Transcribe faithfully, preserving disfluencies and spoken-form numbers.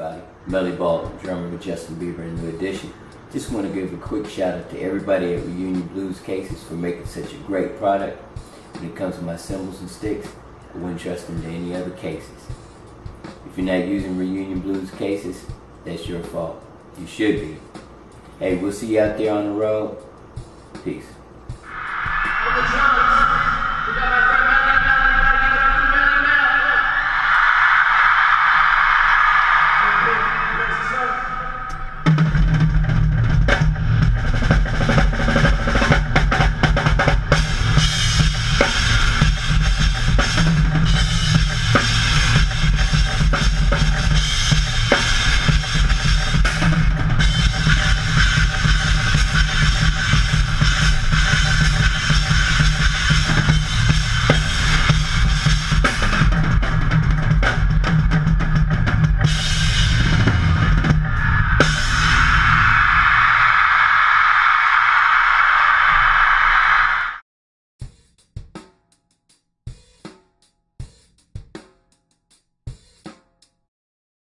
everybody. Melly Baldwin, drummer with Justin Bieber and New Edition. Just want to give a quick shout out to everybody at Reunion Blues Cases for making such a great product. When it comes to my cymbals and sticks, I wouldn't trust them to any other cases. If you're not using Reunion Blues Cases, that's your fault. You should be. Hey, we'll see you out there on the road. Peace.